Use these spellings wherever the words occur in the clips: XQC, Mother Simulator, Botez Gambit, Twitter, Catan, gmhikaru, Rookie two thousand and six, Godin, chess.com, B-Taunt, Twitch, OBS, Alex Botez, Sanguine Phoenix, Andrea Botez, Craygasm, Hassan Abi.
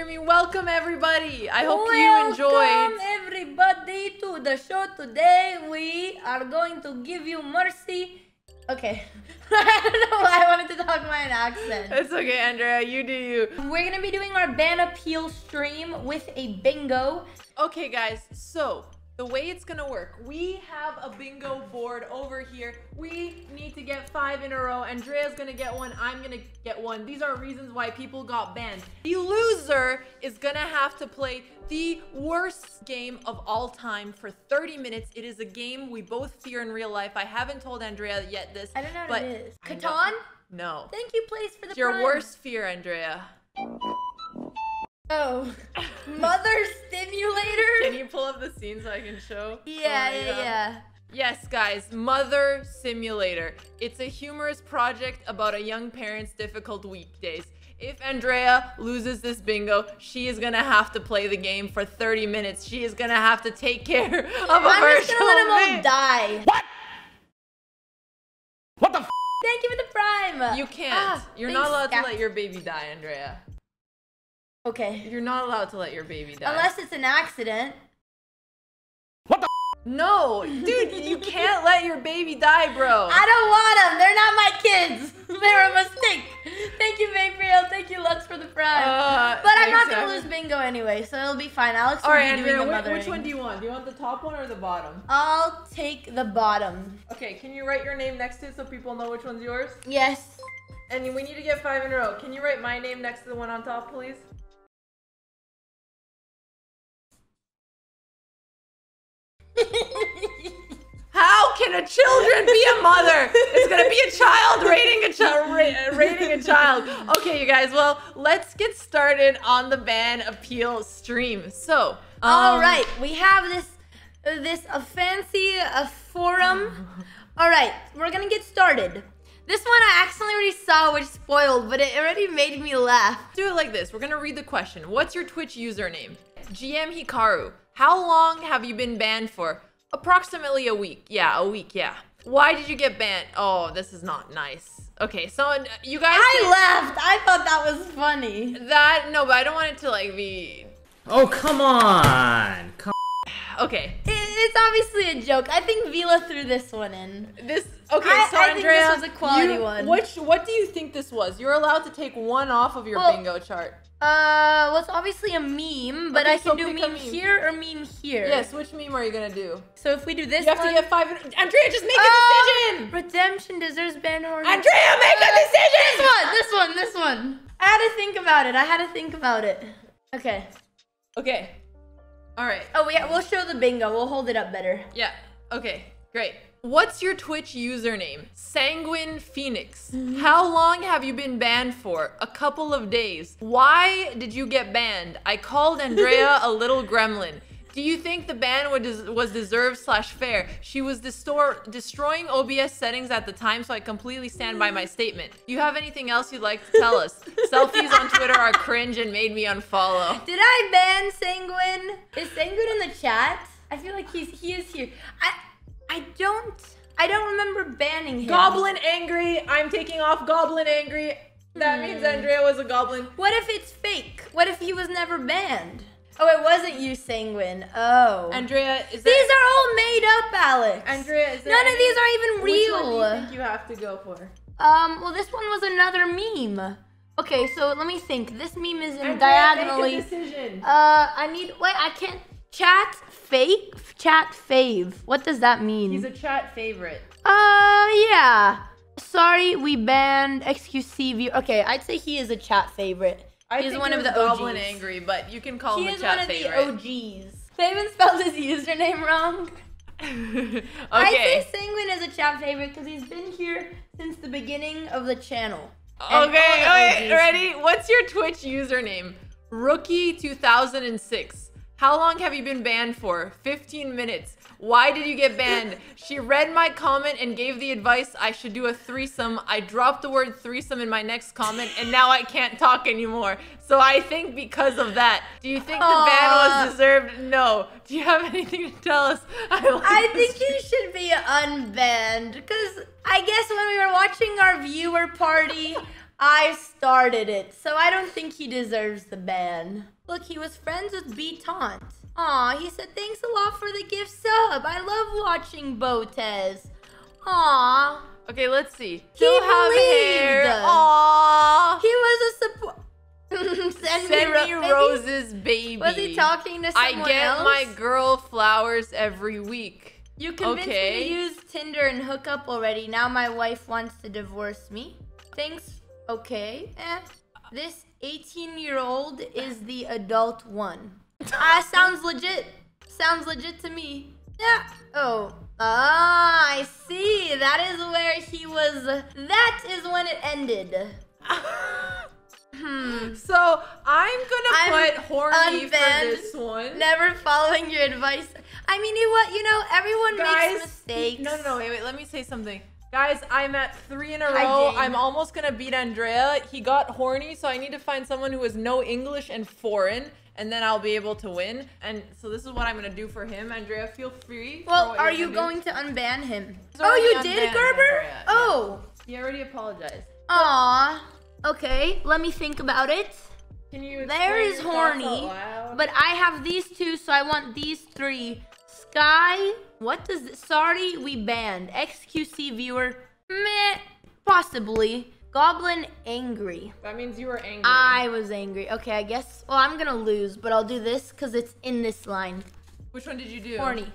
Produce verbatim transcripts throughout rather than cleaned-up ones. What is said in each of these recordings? Welcome everybody. I hope Welcome you enjoyed. Welcome everybody to the show. Today we are going to give you mercy. Okay. I don't know why I wanted to talk my accent. It's okay, Andrea. You do you. We're gonna be doing our ban appeal stream with a bingo. Okay, guys. So the way it's gonna work, we have a bingo board over here. We need to get five in a row. Andrea's gonna get one, I'm gonna get one. These are reasons why people got banned. The loser is gonna have to play the worst game of all time for thirty minutes. It is a game we both fear in real life. I haven't told Andrea yet this. I don't know what it is. Catan? No. Thank you, please, for the it's your prime. Worst fear, Andrea. Oh, Mother Simulator? Can you pull up the scene so I can show? Yeah, oh yeah, God. yeah. Yes, guys, Mother Simulator. It's a humorous project about a young parent's difficult weekdays. If Andrea loses this bingo, she is gonna have to play the game for thirty minutes. She is gonna have to take care of a I'm just gonna let him all die. What? What the f? Thank you for the prime. You can't. Ah, You're thanks, not allowed to let your baby die, Andrea. Okay. You're not allowed to let your baby die. Unless it's an accident. What the f? No, dude, you can't let your baby die, bro. I don't want them. They're not my kids. They're a mistake. Thank you, Gabriel. Thank you, Lux, for the prize. Uh, but I'm not going to lose bingo anyway, so it'll be fine. Alex will right, be doing Andrea, the mothering. Which one do you want? Do you want the top one or the bottom? I'll take the bottom. Okay, can you write your name next to it so people know which one's yours? Yes. And we need to get five in a row. Can you write my name next to the one on top, please? How can a children be a mother? It's gonna be a child rating a child, ra rating a child. Okay, you guys. Well, let's get started on the ban appeal stream. So, um, all right, we have this uh, this a uh, fancy uh, forum. All right, we're gonna get started. This one I accidentally already saw, which spoiled, but it already made me laugh. Do it like this. We're gonna read the question. What's your Twitch username? G M Hikaru. How long have you been banned for? Approximately a week. Yeah, a week, yeah. Why did you get banned? Oh, this is not nice. Okay, so uh, you guys- I can... laughed! I thought that was funny. That, no, but I don't want it to like be- Oh, come on! Come okay. It, it's obviously a joke. I think Vila threw this one in. This, okay, I, so I Andrea- think this was a quality you, one. Which, what do you think this was? You're allowed to take one off of your well, bingo chart. Uh, well, it's obviously a meme, but okay, I can so do meme, meme here or meme here. Yes, which meme are you gonna do? So if we do this, you have one, to get five. In, Andrea, just make oh, a decision. Redemption deserves ban horror. Andrea, make uh, a decision. This one, this one, this one. I had to think about it. I had to think about it. Okay. Okay. All right. Oh yeah, we'll show the bingo. We'll hold it up better. Yeah. Okay. Great. What's your Twitch username? Sanguine Phoenix. How long have you been banned for? A couple of days. Why did you get banned? I called Andrea a little gremlin. Do you think the ban was deserved slash fair? She was destroying O B S settings at the time, so I completely stand by my statement. Do you have anything else you'd like to tell us? Selfies on Twitter are cringe and made me unfollow. Did I ban Sanguine? Is Sanguine in the chat? I feel like he's he is here. I I don't, I don't remember banning him. Goblin angry, I'm taking off Goblin angry. That mm. means Andrea was a goblin. What if it's fake? What if he was never banned? Oh, it wasn't you, Sanguine. Oh. Andrea, is that- These are all made up, Alex. Andrea, is that- None of these are even real. Which one do you think you have to go for? Um, well, this one was another meme. Okay, so let me think. This meme is in Andrea, diagonally. Make a decision. Uh, I need, wait, I can't. Chat fake? Chat fave. What does that mean? He's a chat favorite. Uh, yeah. Sorry, we banned X Q C view. Okay, I'd say he is a chat favorite. I He's think one he of the O Gs. Goblin angry, but you can call he him a chat favorite. He is one of favorite. the O Gs. Faven spelled his username wrong. Okay. I'd say Sanguine is a chat favorite because he's been here since the beginning of the channel. Okay, okay, ready? What's your Twitch username? Rookie two thousand and six. How long have you been banned for? fifteen minutes. Why did you get banned? She read my comment and gave the advice I should do a threesome. I dropped the word threesome in my next comment and now I can't talk anymore. So I think because of that. Do you think Aww. the ban was deserved? No. Do you have anything to tell us? I, like I think you should be unbanned because I guess when we were watching our viewer party, I started it, so I don't think he deserves the ban. Look, he was friends with B-Taunt. Aw, he said thanks a lot for the gift sub. I love watching Botez. Aw. Okay, let's see. He Still have hair. Aww. He was a support. Send, Send me, me ro roses, baby. Was he talking to someone else? I get else? my girl flowers every week. You convinced okay. me to use Tinder and hook up already. Now my wife wants to divorce me. Thanks. Okay. Eh. This eighteen-year-old is the adult one. Ah, uh, sounds legit. Sounds legit to me. Yeah. Oh. Ah, I see. That is where he was. That is when it ended. Hmm. So I'm gonna I'm put horny unbanned, for this one. Never following your advice. I mean, you what? You know, everyone Guys, makes mistakes. No, no, wait, wait. Let me say something. Guys, I'm at three in a row. I'm almost gonna beat Andrea. He got horny, so I need to find someone who is no English and foreign, and then I'll be able to win. And so this is what I'm gonna do for him. Andrea, feel free. Well, are you going do. to unban him? Oh, you did, Gerber? Andrea. Oh. Yeah. He already apologized. Aww. Okay, let me think about it. Can you there is horny, but I have these two, so I want these three. Sky, what does this? Sorry, we banned. X Q C viewer, meh, possibly. Goblin, angry. That means you were angry. I was angry. Okay, I guess, well, I'm gonna lose, but I'll do this because it's in this line. Which one did you do? Horny.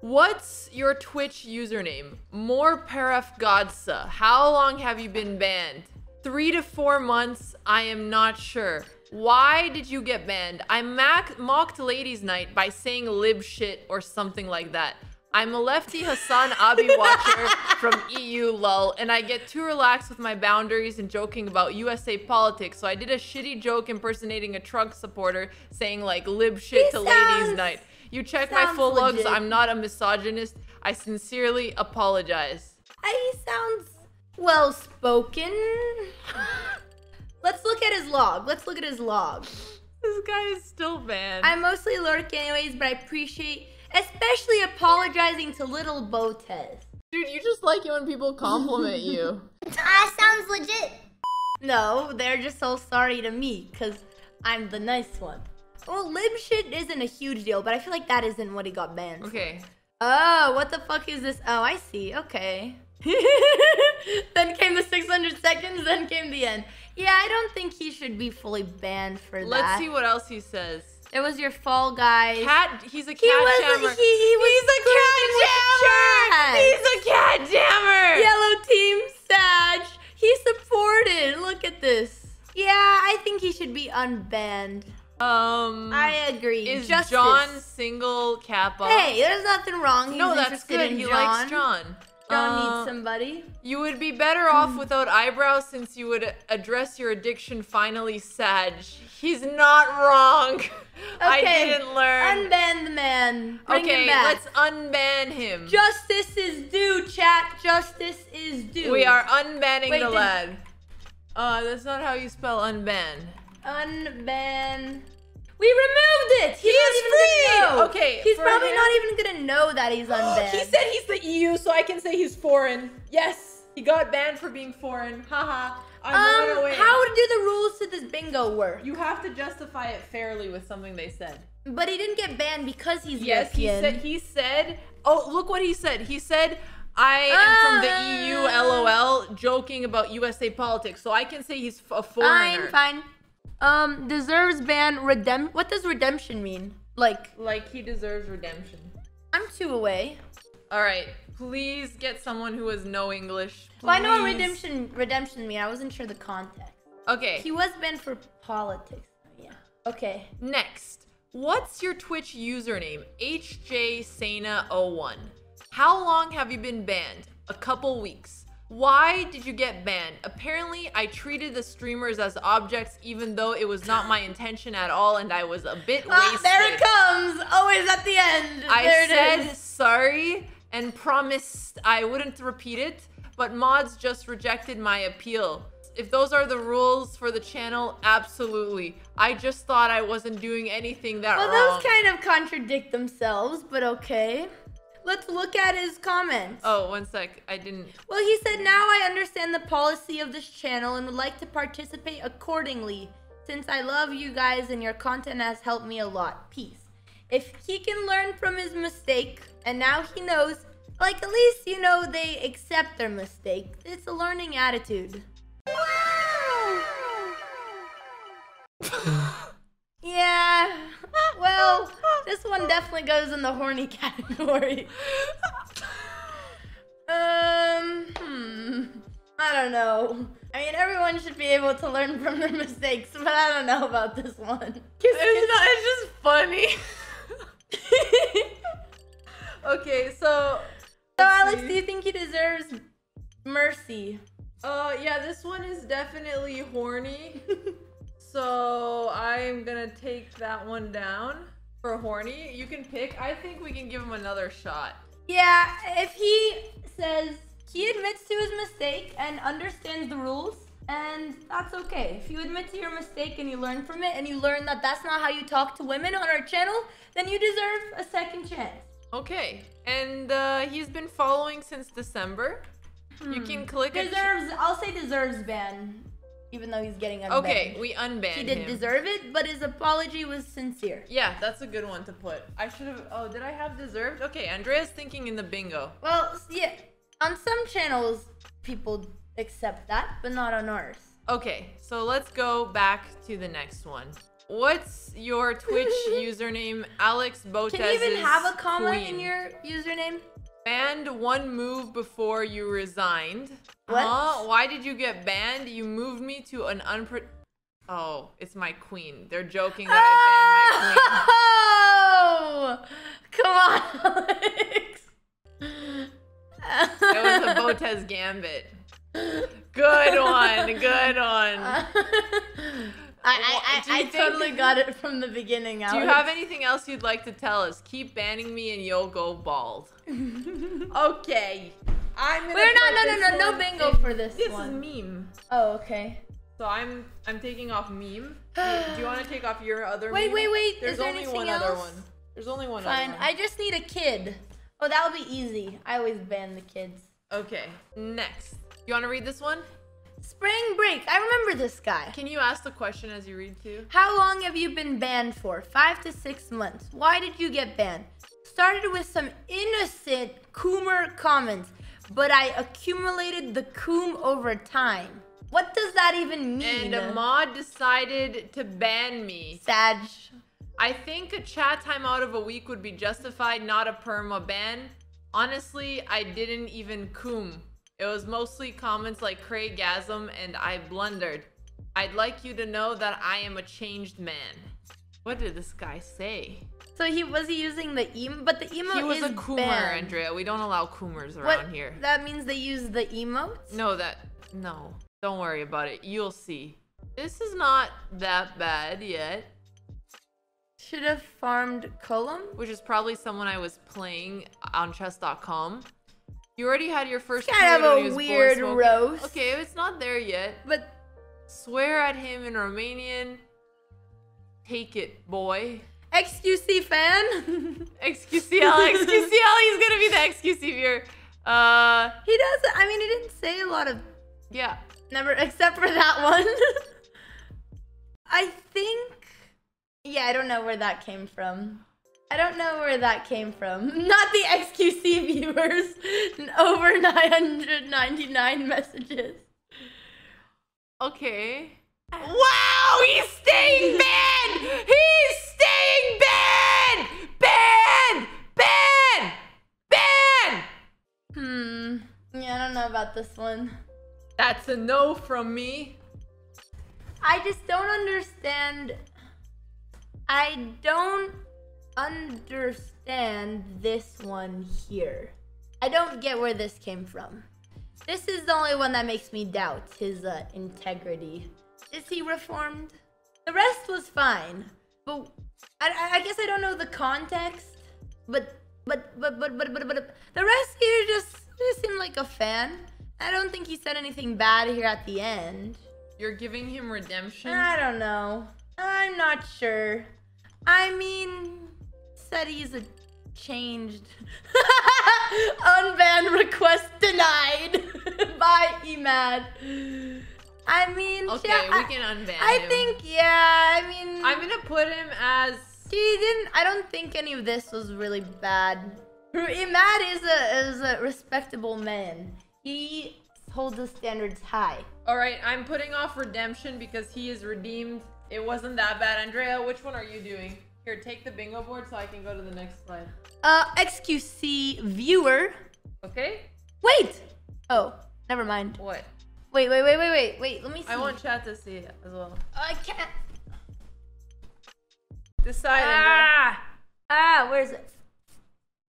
What's your Twitch username? More Paraf Godsa. How long have you been banned? Three to four months, I am not sure. Why did you get banned? I mock mocked ladies night by saying lib shit or something like that. I'm a lefty Hassan Abi watcher from E U lol, and I get too relaxed with my boundaries and joking about U S A politics, so I did a shitty joke impersonating a Trump supporter saying like lib shit he to sounds, ladies night. You check my full legit. logs, I'm not a misogynist. I sincerely apologize. He sounds... well spoken. Let's look at his log. Let's look at his log. This guy is still banned. I mostly lurk anyways, but I appreciate, especially apologizing to little Botez. Dude, you just like it when people compliment you. Ah, sounds legit. No, they're just so sorry to me because I'm the nice one. Well, lib shit isn't a huge deal, but I feel like that isn't what he got banned. Okay. Oh, what the fuck is this? Oh, I see. Okay. Then came the six hundred seconds, then came the end. Yeah, I don't think he should be fully banned for Let's that. Let's see what else he says. It was your fall guy. Cat, he's a cat he was, jammer. He, he was he's a cat jammer. He's a cat jammer. Yellow team Sag. He supported. Look at this. Yeah, I think he should be unbanned. Um, I agree. Is Justice. John single Kappa? Hey, there's nothing wrong. He's no, that's good. He John. likes John. Don't uh, need somebody. You would be better off without eyebrows since you would address your addiction finally, Sag. He's not wrong. Okay. I didn't learn. Unban the man. Bring okay, him back. Let's unban him. Justice is due, chat. Justice is due. We are unbanning Wait, the lad. Uh, that's not how you spell unban. Unban. We removed it! He's, he's free! Okay. He's probably him. not even gonna know that he's unbanned. He said he's the E U, so I can say he's foreign. Yes, he got banned for being foreign. Haha. I'm um, away. How do the rules to this bingo work? You have to justify it fairly with something they said. But he didn't get banned because he's yes, European. Yes, he said, he said, oh, look what he said. He said, I am uh, from the E U, L O L, joking about U S A politics. So I can say he's a foreigner. Fine, fine. Um, deserves ban, redemp- what does redemption mean? Like- Like he deserves redemption. I'm two away. Alright, please get someone who is no English. Please. Well, I know what redemption, redemption mean. I wasn't sure the context. Okay. He was banned for politics. Yeah. Okay. Next. What's your Twitch username? H J Sena oh one. How long have you been banned? A couple weeks. Why did you get banned? Apparently, I treated the streamers as objects, even though it was not my intention at all, and I was a bit ah, wasted. There it comes! Always at the end. I there it said is. sorry and promised I wouldn't repeat it, but mods just rejected my appeal. If those are the rules for the channel, absolutely. I just thought I wasn't doing anything that well, wrong. Well, those kind of contradict themselves, but okay. Let's look at his comments. Oh, one sec. I didn't. Well, he said, now I understand the policy of this channel and would like to participate accordingly. Since I love you guys and your content has helped me a lot. Peace. If he can learn from his mistake, and now he knows, like, at least, you know, they accept their mistake. It's a learning attitude. Wow. Yeah, well, this one definitely goes in the horny category. um, hmm, I don't know. I mean, everyone should be able to learn from their mistakes, but I don't know about this one. It's, not, it's just funny. Okay, so... So, Alex, see. Do you think he deserves mercy? Uh, yeah, this one is definitely horny. So I'm gonna take that one down for horny. You can pick. I think we can give him another shot. Yeah, if he says he admits to his mistake and understands the rules, and that's okay. If you admit to your mistake and you learn from it, and you learn that that's not how you talk to women on our channel, then you deserve a second chance. Okay, and uh, he's been following since December. Hmm. You can click it. Deserves, I'll say deserves ban. Even though he's getting unbanned. Okay, we unbanned him. He didn't deserve it, but his apology was sincere. Yeah, that's a good one to put. I should have... Oh, did I have deserved? Okay, Andrea's thinking in the bingo. Well, yeah. On some channels, people accept that, but not on ours. Okay, so let's go back to the next one. What's your Twitch username? Alex Botez. Can you even have a comma queen. in your username? Banned one move before you resigned. What? Huh? Why did you get banned? You moved me to an unpro... Oh, it's my queen. They're joking that oh! I banned my queen. Oh! Come on, Alex. It was a Botez Gambit. Good one. Good one. Uh, I, I, I, I totally got it from the beginning, Alex. Do you have anything else you'd like to tell us? Keep banning me and you'll go bald. Okay. I'm gonna We're not no no no no bingo for this. This one. is meme. Oh, okay. So I'm I'm taking off meme. Wait, do you wanna take off your other wait, meme? Wait, wait, wait. There's Is there only anything one else? other one. There's only one Fine. other one. I just need a kid. Oh, that'll be easy. I always ban the kids. Okay. Next. You wanna read this one? Spring break. I remember this guy. Can you ask the question as you read too? How long have you been banned for? Five to six months. Why did you get banned? Started with some innocent coomer comments. But I accumulated the coom over time. What does that even mean? And a mod decided to ban me. Sag. I think a chat time out of a week would be justified, not a perma ban. Honestly, I didn't even coom. It was mostly comments like Craygasm and I blundered. I'd like you to know that I am a changed man. What did this guy say? So he was he using the emo, but the emo is He was is a coomer, banned. Andrea. We don't allow coomers around what, here. That means they use the emotes? No, that, no. Don't worry about it. You'll see. This is not that bad yet. Should have farmed Column. Which is probably someone I was playing on chess dot com. You already had your first kind of a weird roast. Okay, it's not there yet. But swear at him in Romanian. Take it, boy. X Q C fan. X Q C L, X Q C L, he's gonna be the X Q C viewer. Uh, he doesn't, I mean, he didn't say a lot of... Yeah. Never, except for that one. I think... Yeah, I don't know where that came from. I don't know where that came from. Not the X Q C viewers. Over nine hundred ninety-nine messages. Okay. Wow, he's staying banned! He's staying banned! Banned! Banned! Banned! Hmm. Yeah, I don't know about this one. That's a no from me. I just don't understand. I don't understand this one here. I don't get where this came from. This is the only one that makes me doubt his uh, integrity. Is he reformed? The rest was fine, but I, I guess I don't know the context. But but but but but but, but the rest here just just seemed like a fan. I don't think he said anything bad here at the end. You're giving him redemption? I don't know. I'm not sure. I mean, said he's a changed. Unban request denied by Emad. I mean, okay, yeah, we can unban I him. think, yeah, I mean, I'm gonna put him as. He didn't. I don't think any of this was really bad. Emad is a is a respectable man. He holds the standards high. All right, I'm putting off redemption because he is redeemed. It wasn't that bad. Andrea, which one are you doing? Here, take the bingo board so I can go to the next slide. Uh, X Q C viewer. Okay. Wait. Oh, never mind. What? Wait, wait, wait, wait, wait, wait. Let me see. I want chat to see it as well. I can't. Decide. Ah. Ah, where is it?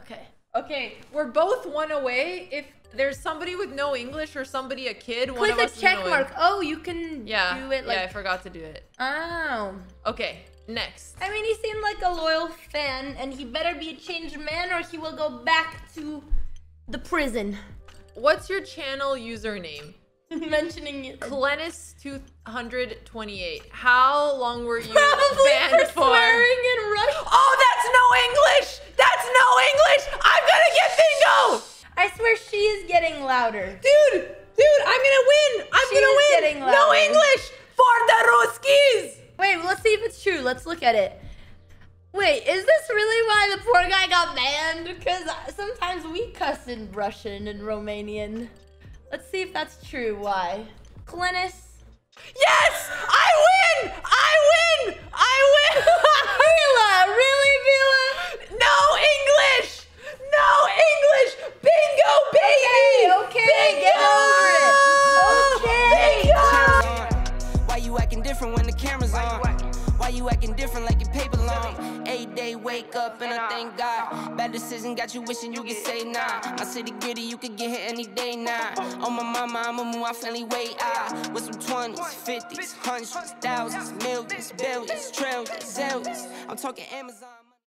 Okay. Okay, we're both one away. If there's somebody with no English or somebody a kid, click one of us. Click the check mark. Oh, you can yeah. do it. Like... Yeah, I forgot to do it. Oh. Okay. Next. I mean, he seemed like a loyal fan, and he better be a changed man, or he will go back to the prison. What's your channel username? Mentioning it. Klenis two thousand and twenty-eight. How long were you Probably banned for? Swearing in Russian. Oh, that's no English. That's no English. I'm gonna get bingo. I swear she is getting louder. Dude, dude, I'm gonna win. I'm she gonna win. Getting louder. No English for the Ruskies. Wait, let's see if it's true. Let's look at it. Wait, is this really why the poor guy got banned? Because sometimes we cuss in Russian and Romanian. Let's see if that's true. Why? Klenis. Yes! I win! I win! I win! Vila! Really, Vila? No English! No English! Bingo, baby! Okay, okay. Bingo! Get over it. Okay. Bingo! Why you acting different when the camera's on? Why you acting different like your paper long? Eight day wake up and I thank God. Bad decision got you wishing you could say nah. I said the gritty, you could get here any day now. Nah. On my mama, I'ma move my family way out. With some twenties, fifties, hundreds, thousands, millions, billions, trillions, zillions. I'm talking Amazon.